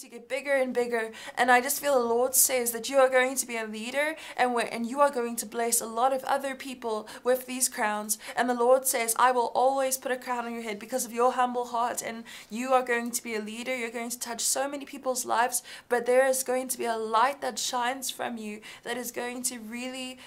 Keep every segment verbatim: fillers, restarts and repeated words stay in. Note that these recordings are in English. to get bigger and bigger, and I just feel the Lord says that you are going to be a leader, and we're, and you are going to bless a lot of other people with these crowns. And the Lord says, I will always put a crown on your head because of your humble heart, and you are going to be a leader. You're going to touch so many people's lives, but there is going to be a light that shines from you that is going to really,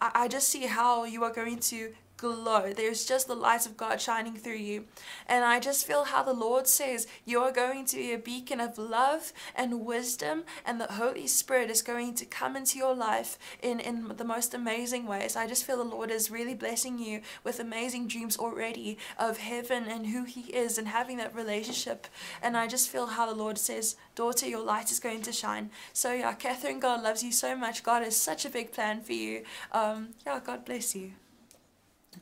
I, I just see how you are going to glow. There's just the light of God shining through you. And I just feel how the Lord says you are going to be a beacon of love and wisdom, and the Holy Spirit is going to come into your life in, in the most amazing ways. I just feel the Lord is really blessing you with amazing dreams already of heaven and who He is and having that relationship. And I just feel how the Lord says, daughter, your light is going to shine. So yeah, Catherine, God loves you so much. God has such a big plan for you. Um, yeah, God bless you.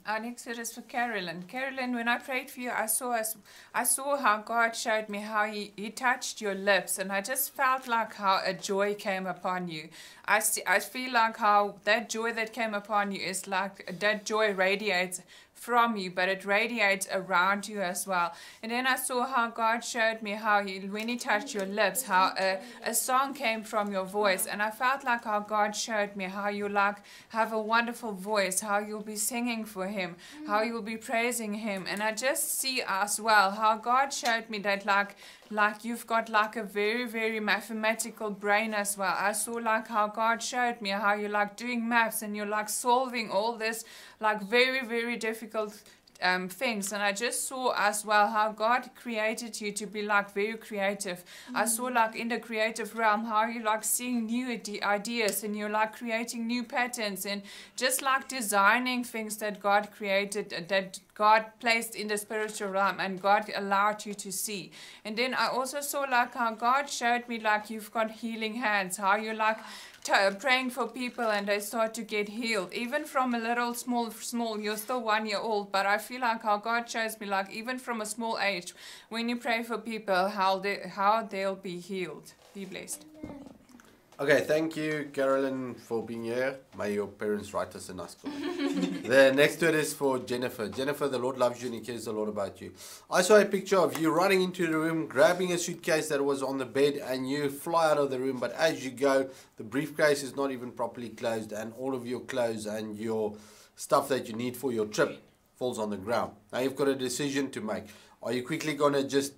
Our next word is for Carolyn. Carolyn, when I prayed for you, I saw us, I saw how God showed me how he, he touched your lips, and I just felt like how a joy came upon you. I, see, I feel like how that joy that came upon you is like that joy radiates from you, but it radiates around you as well. And then I saw how God showed me how he, when he touched your lips, how a, a song came from your voice, and I felt like how God showed me how you like have a wonderful voice, how you'll be singing for him, how you'll be praising him. And I just see as well how God showed me that like like you've got like a very very mathematical brain as well. I saw like how God showed me how you like doing maths, and you're like solving all this like very very difficult Um, things. And I just saw as well how God created you to be like very creative. Mm-hmm. I saw like in the creative realm how you like seeing new ideas, and you're like creating new patterns and just like designing things that God created, that God placed in the spiritual realm and God allowed you to see. And then I also saw like how God showed me like you've got healing hands, how you like praying for people and they start to get healed, even from a little small small you're still one year old, but I feel like how God shows me like even from a small age when you pray for people how they how they'll be healed. Be blessed. Okay, thank you Carolyn for being here. May your parents write us a nice comment. The next word is for Jennifer. Jennifer, the Lord loves you and he cares a lot about you. I saw a picture of you running into the room, grabbing a suitcase that was on the bed, and you fly out of the room, but as you go, the briefcase is not even properly closed, and all of your clothes and your stuff that you need for your trip falls on the ground. Now you've got a decision to make. Are you quickly going to just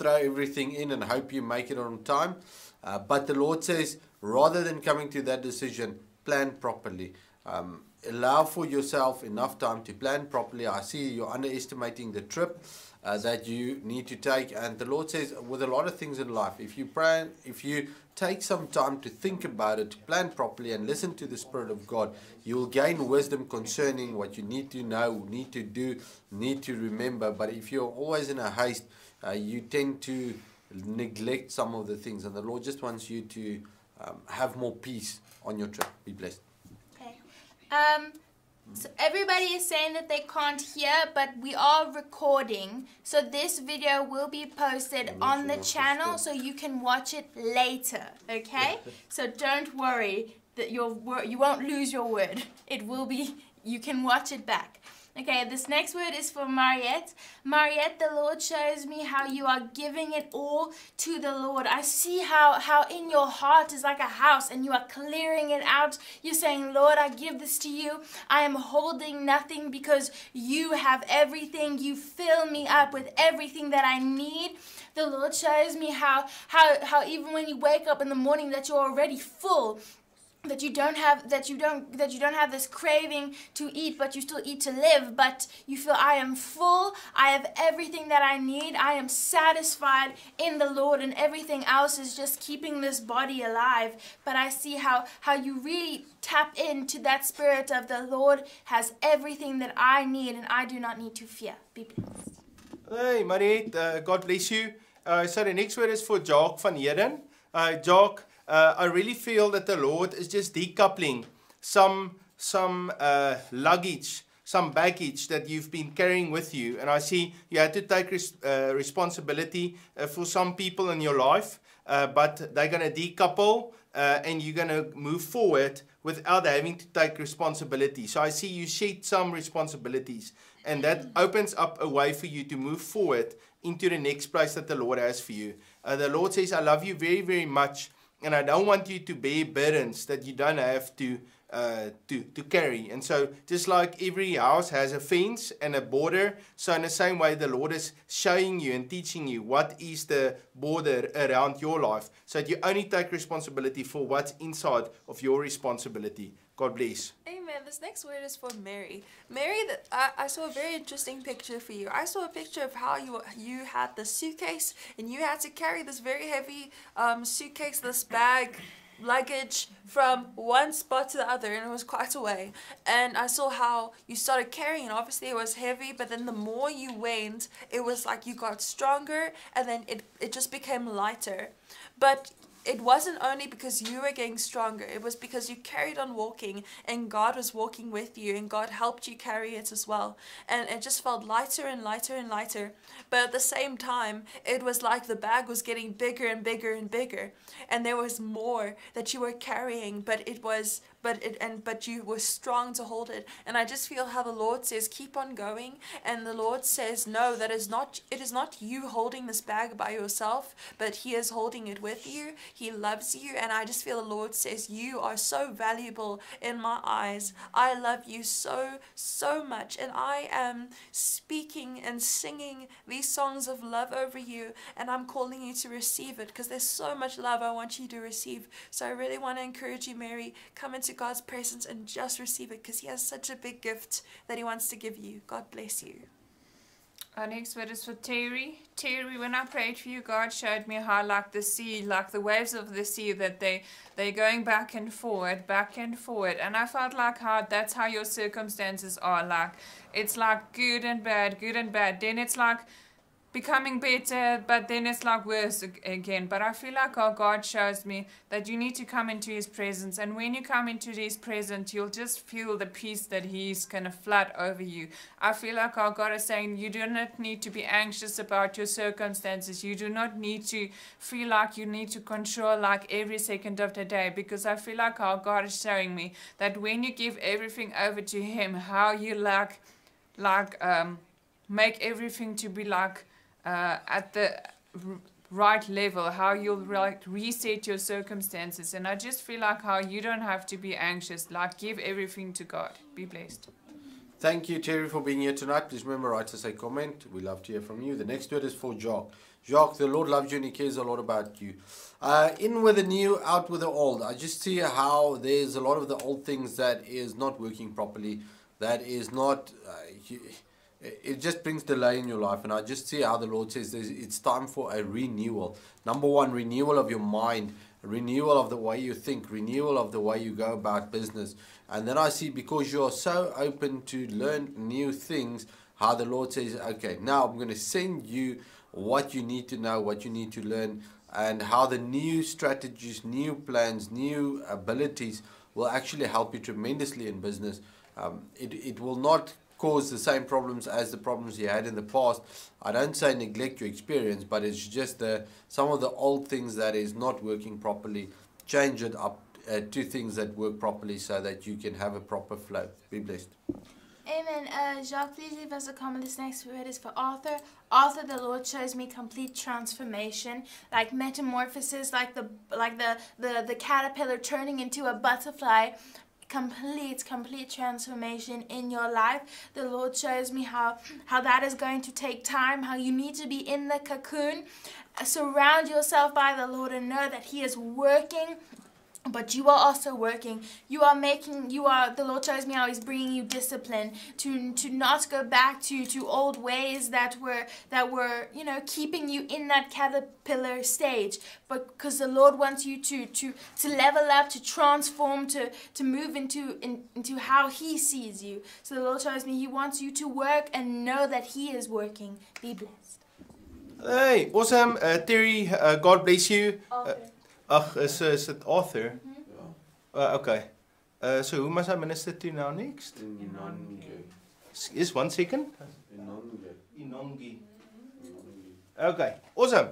throw everything in and hope you make it on time? Uh, but the Lord says, rather than coming to that decision, plan properly. Um, allow for yourself enough time to plan properly. I see you're underestimating the trip uh, that you need to take. And the Lord says, with a lot of things in life, if you plan, if you take some time to think about it, to plan properly and listen to the Spirit of God, you will gain wisdom concerning what you need to know, need to do, need to remember. But if you're always in a haste, uh, you tend to neglect some of the things. And the Lord just wants you to um, have more peace on your trip. Be blessed. Um, so everybody is saying that they can't hear, but we are recording. So this video will be posted on the channel, so you can watch it later, okay? So don't worry that your you won't lose your word. It will be, you can watch it back. Okay, this next word is for Mariette. Mariette, the Lord shows me how you are giving it all to the Lord. I see how, how in your heart is like a house and you are clearing it out. You're saying, Lord, I give this to you. I am holding nothing because you have everything. You fill me up with everything that I need. The Lord shows me how, how, how even when you wake up in the morning that you're already full. That you don't have, that you don't, that you don't have this craving to eat, but you still eat to live. But you feel, I am full. I have everything that I need. I am satisfied in the Lord, and everything else is just keeping this body alive. But I see how how you really tap into that spirit of the Lord has everything that I need, and I do not need to fear. Be blessed. Hey, Mariette, uh, God bless you. Uh, so the next word is for Jock van Eeden. Uh, Jock. Uh, I really feel that the Lord is just decoupling some, some uh, luggage, some baggage that you've been carrying with you. And I see you had to take res uh, responsibility uh, for some people in your life, uh, but they're going to decouple uh, and you're going to move forward without having to take responsibility. So I see you shed some responsibilities, and that opens up a way for you to move forward into the next place that the Lord has for you. Uh, the Lord says, I love you very, very much, and I don't want you to bear burdens that you don't have to, uh, to, to carry. And so, just like every house has a fence and a border, so in the same way, the Lord is showing you and teaching you what is the border around your life, so that you only take responsibility for what's inside of your responsibility. God bless. Amen. This next word is for Mary. Mary, the, I, I saw a very interesting picture for you. I saw a picture of how you you had this suitcase and you had to carry this very heavy um, suitcase, this bag, luggage from one spot to the other, and it was quite a way. And I saw how you started carrying it. Obviously it was heavy, but then the more you went, it was like you got stronger, and then it, it just became lighter. But it wasn't only because you were getting stronger, it was because you carried on walking and God was walking with you and God helped you carry it as well. And it just felt lighter and lighter and lighter. But at the same time, it was like the bag was getting bigger and bigger and bigger. And there was more that you were carrying, but it was but it and but you were strong to hold it. And I just feel how the Lord says, keep on going, and the Lord says, no, that is not it is not you holding this bag by yourself, but He is holding it with you. He loves you, and I just feel the Lord says, you are so valuable in my eyes. I love you so, so much, and I am speaking and singing these songs of love over you, and I'm calling you to receive it, because there's so much love I want you to receive. So I really want to encourage you, Mary, come into God's presence and just receive it, because He has such a big gift that He wants to give you. God bless you. Our next word is for Terry. Terry, when I prayed for you, God showed me how like the sea, like the waves of the sea, that they, they're going back and forward, back and forward. And I felt like how that's how your circumstances are. Like, it's like good and bad, good and bad. Then it's like becoming better, but then it's like worse again. But I feel like our God shows me that you need to come into His presence, and when you come into His presence, you'll just feel the peace that He's gonna flood over you. I feel like our God is saying, you do not need to be anxious about your circumstances. You do not need to feel like you need to control like every second of the day, because I feel like our God is showing me that when you give everything over to Him, how you like like um make everything to be like Uh, at the right level, how you'll re reset your circumstances. And I just feel like how you don't have to be anxious, like give everything to God. Be blessed. Thank you, Terry, for being here tonight. Please remember, write us a comment. We love to hear from you. The next word is for Jock. Jock, the Lord loves you and He cares a lot about you. Uh, in with the new, out with the old. I just see how there's a lot of the old things that is not working properly, that is not... Uh, you, It just brings delay in your life, and I just see how the Lord says this, it's time for a renewal. Number one, renewal of your mind, renewal of the way you think, renewal of the way you go about business. And then I see, because you are so open to learn new things, how the Lord says, okay, now I'm going to send you what you need to know, what you need to learn, and how the new strategies, new plans, new abilities will actually help you tremendously in business. Um, it, it will not cause the same problems as the problems you had in the past. I don't say neglect your experience, but it's just the, some of the old things that is not working properly. Change it up uh, to things that work properly, so that you can have a proper flow. Be blessed. Amen. Uh, Jacques, please leave us a comment. This next word is for Arthur. Arthur, the Lord shows me complete transformation, like metamorphosis, like the like the the, the caterpillar turning into a butterfly. Complete, complete transformation in your life. The Lord shows me how, how that is going to take time, how you need to be in the cocoon. Surround yourself by the Lord and know that He is working, but you are also working. You are making, you are, the Lord shows me how He's bringing you discipline to, to not go back to, to old ways that were, that were, you know, keeping you in that caterpillar stage. But because the Lord wants you to, to, to level up, to transform, to, to move into, in, into how He sees you. So the Lord shows me He wants you to work and know that He is working. Be blessed. Hey, awesome. Uh, Terry, uh, God bless you. Uh, Ach, is, is it Arthur? Yeah. Uh, okay. Uh, so who must I minister to now next? Inongi. Is one second? Inongi. Inongi. Okay, awesome.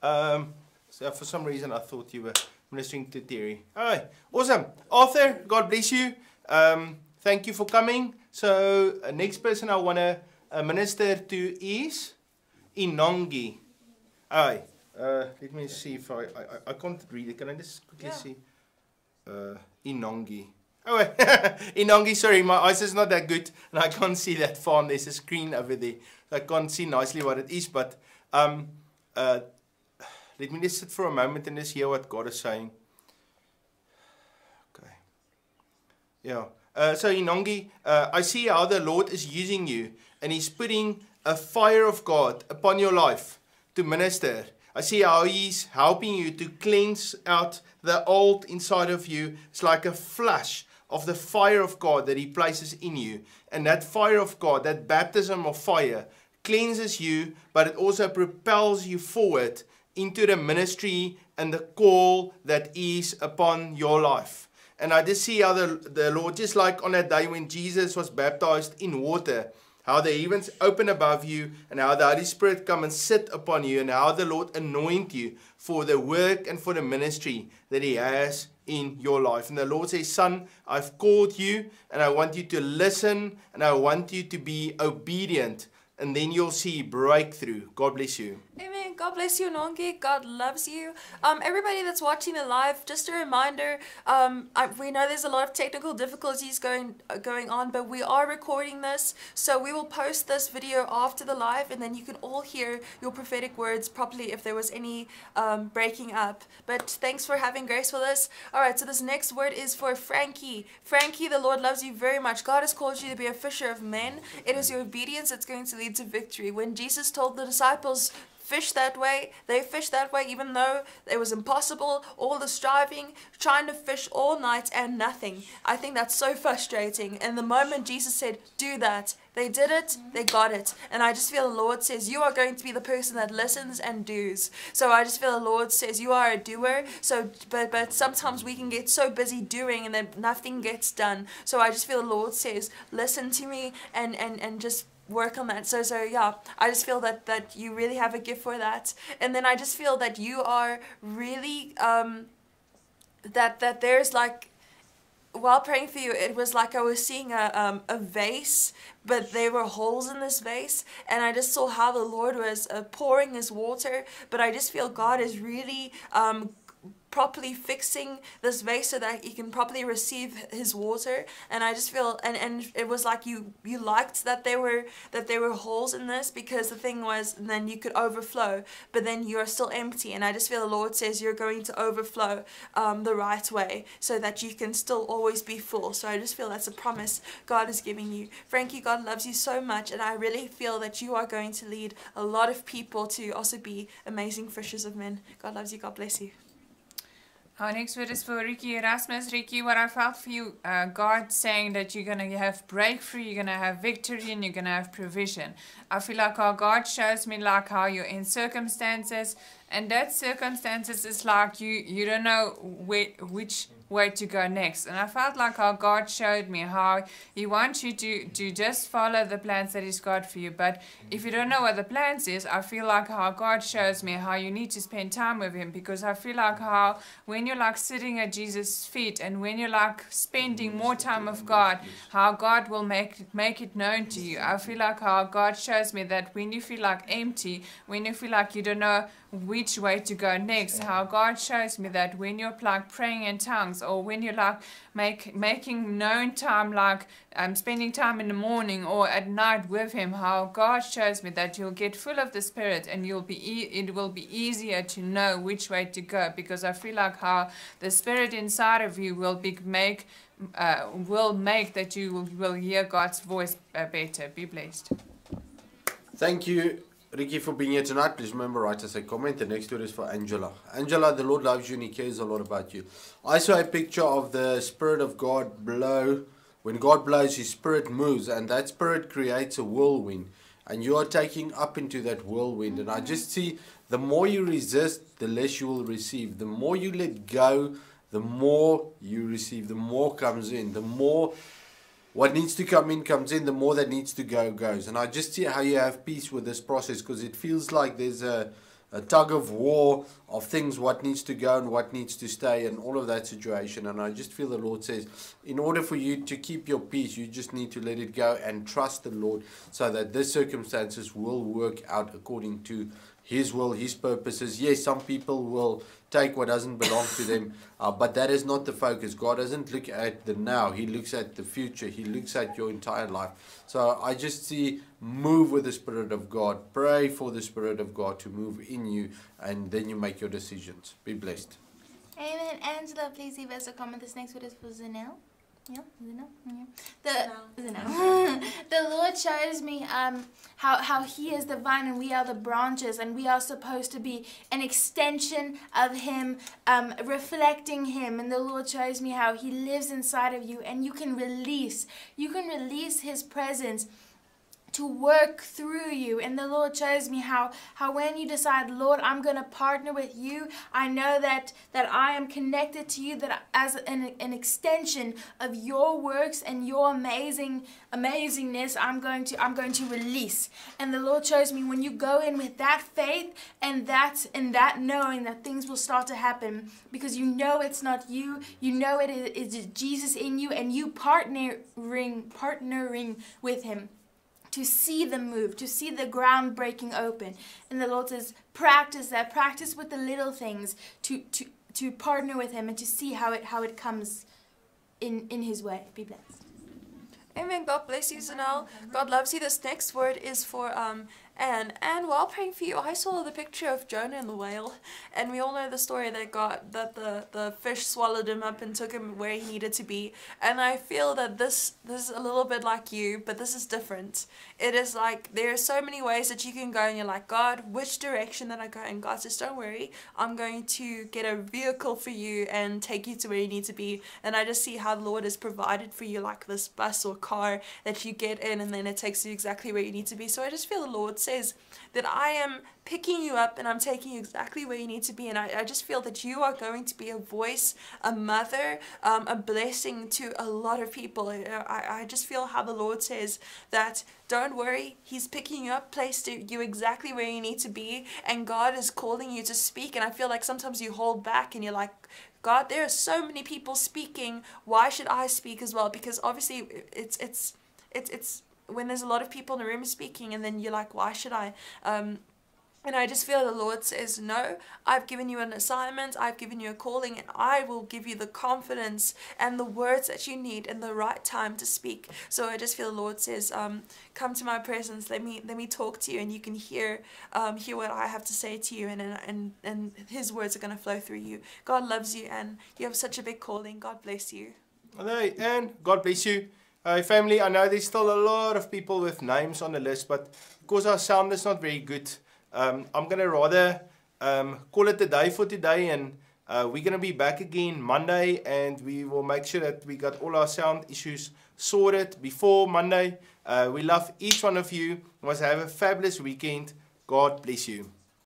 Um, so for some reason I thought you were ministering to Terry. Alright, awesome. Arthur, God bless you. Um, thank you for coming. So uh, next person I want to uh, minister to is Inongi. Alright. Uh, let me see if I, I, I can't read it. Can I just quickly yeah. see? Uh, Inongi. Oh, Inongi, sorry, my eyes is not that good and I can't see that far. There's a screen over there. I can't see nicely what it is, but um, uh, let me just sit for a moment and just hear what God is saying. Okay. Yeah. Uh, so Inongi, uh, I see how the Lord is using you and He's putting a fire of God upon your life to minister. I see how He's helping you to cleanse out the old inside of you. It's like a flash of the fire of God that He places in you. And that fire of God, that baptism of fire, cleanses you, but it also propels you forward into the ministry and the call that is upon your life. And I just see how the, the Lord, just like on that day when Jesus was baptized in water, how the heavens open above you and how the Holy Spirit come and sit upon you and how the Lord anoint you for the work and for the ministry that He has in your life. And the Lord says, son, I've called you and I want you to listen and I want you to be obedient, and then you'll see breakthrough. God bless you. Amen. God bless you, Nongi. God loves you. Um, everybody that's watching the live, just a reminder, um, I, we know there's a lot of technical difficulties going, uh, going on, but we are recording this, so we will post this video after the live, and then you can all hear your prophetic words properly if there was any um, breaking up. But thanks for having grace with us. All right, so this next word is for Frankie. Frankie, the Lord loves you very much. God has called you to be a fisher of men. It is your obedience that's going to lead to victory. When Jesus told the disciples, fish that way, they fished that way, even though it was impossible, all the striving, trying to fish all night and nothing. I think that's so frustrating. And the moment Jesus said, do that, they did it, they got it. And I just feel the Lord says, you are going to be the person that listens and does. So I just feel the Lord says, you are a doer. So, but, but sometimes we can get so busy doing and then nothing gets done. So I just feel the Lord says, listen to me and, and, and just work on that. So, so yeah, I just feel that, that you really have a gift for that. And then I just feel that you are really, um, that, that there's like, while praying for you, it was like I was seeing a, um, a vase, but there were holes in this vase, and I just saw how the Lord was uh, pouring His water, but I just feel God is really, um, properly fixing this vase so that He can properly receive His water. And I just feel, and, and it was like you you liked that there were that there were holes in this, because the thing was then you could overflow, but then you're still empty. And I just feel the Lord says you're going to overflow um, the right way so that you can still always be full. So I just feel that's a promise God is giving you. Frankie, God loves you so much, and I really feel that you are going to lead a lot of people to also be amazing fishers of men. God loves you. God bless you. Our next word is for Ricky Erasmus. Ricky, what I felt for you, uh, God saying that you're going to have breakthrough, you're going to have victory, and you're going to have provision. I feel like how God shows me like how you're in circumstances, and that circumstances is like you, you don't know where, which way to go next. And I felt like how God showed me how He wants you to, to just follow the plans that He's got for you. But if you don't know what the plans is, I feel like how God shows me how you need to spend time with Him, because I feel like how when you're like sitting at Jesus' feet and when you're like spending more time with God, how God will make make it known to you. I feel like how God shows me that when you feel like empty, when you feel like you don't know which way to go next, how God shows me that when you're like praying in tongues, or when you're like make making known time, like um, spending time in the morning or at night with Him, how God shows me that you'll get full of the Spirit and you'll be e it will be easier to know which way to go, because I feel like how the Spirit inside of you will be make uh, will make that you will, will hear God's voice uh, better. Be blessed. Thank you, Ricky, for being here tonight. Please remember, write us a comment. The next word is for Angela. Angela, the Lord loves you and He cares a lot about you. I saw a picture of the Spirit of God blow. When God blows, His Spirit moves, and that Spirit creates a whirlwind. And you are taking up into that whirlwind. And I just see the more you resist, the less you will receive. The more you let go, the more you receive. The more comes in. The more what needs to come in comes in. The more that needs to go goes. And I just see how you have peace with this process, because it feels like there's a, a tug of war of things, what needs to go and what needs to stay and all of that situation. And I just feel the Lord says, in order for you to keep your peace, you just need to let it go and trust the Lord so that the circumstances will work out according to his will, his purposes. Yes, some people will take what doesn't belong to them, uh, but that is not the focus. God doesn't look at the now. He looks at the future. He looks at your entire life. So I just see, move with the Spirit of God. Pray for the Spirit of God to move in you, and then you make your decisions. Be blessed. Amen. Angela, please leave us a comment. This next video is for Zanelle. Yeah, Zanelle. Yeah. The, no. Zanelle. The Lord shows me um, how, how He is the vine and we are the branches, and we are supposed to be an extension of Him, um, reflecting Him. And the Lord shows me how He lives inside of you, and you can release. You can release His presence to work through you. And the Lord shows me how how when you decide, Lord, I'm going to partner with you, I know that that I am connected to you, that as an, an extension of your works and your amazing amazingness, I'm going to I'm going to release. And the Lord shows me when you go in with that faith and that and that knowing, that things will start to happen, because you know it's not you, you know it is, is Jesus in you, and you partnering partnering with Him to see the move, to see the ground breaking open. And the Lord says, practice that, practice with the little things to, to, to partner with Him and to see how it, how it comes in, in His way. Be blessed. Amen. God bless you, Zanelle. God loves you. This next word is for um, Anne. And while praying for you, I saw the picture of Jonah and the whale. And we all know the story that God, that the, the fish swallowed him up and took him where he needed to be. And I feel that this, this is a little bit like you, but this is different. It is like there are so many ways that you can go, and you're like, God, which direction that I go? And God says, don't worry, I'm going to get a vehicle for you and take you to where you need to be. And I just see how the Lord has provided for you, like this bus or car that you get in, and then it takes you exactly where you need to be. So I just feel the Lord says that I am picking you up and I'm taking you exactly where you need to be. And I, I just feel that you are going to be a voice, a mother, um, a blessing to a lot of people. I, I just feel how the Lord says that, don't worry, He's picking you up, placed you exactly where you need to be, and God is calling you to speak. And I feel like sometimes you hold back and you're like, God, there are so many people speaking, why should I speak as well? Because obviously it's, it's, it's, it's when there's a lot of people in the room speaking, and then you're like, why should I? Um, and I just feel the Lord says, no, I've given you an assignment, I've given you a calling, and I will give you the confidence and the words that you need in the right time to speak. So I just feel the Lord says, um, come to my presence, let me let me talk to you, and you can hear um, hear what I have to say to you, and, and, and His words are going to flow through you. God loves you, and you have such a big calling. God bless you. Hello, and God bless you. Uh, family, I know there's still a lot of people with names on the list, but because our sound is not very good, um, I'm going to rather um, call it a day for today, and uh, we're going to be back again Monday, and we will make sure that we got all our sound issues sorted before Monday. Uh, we love each one of you. You must have a fabulous weekend. God bless you.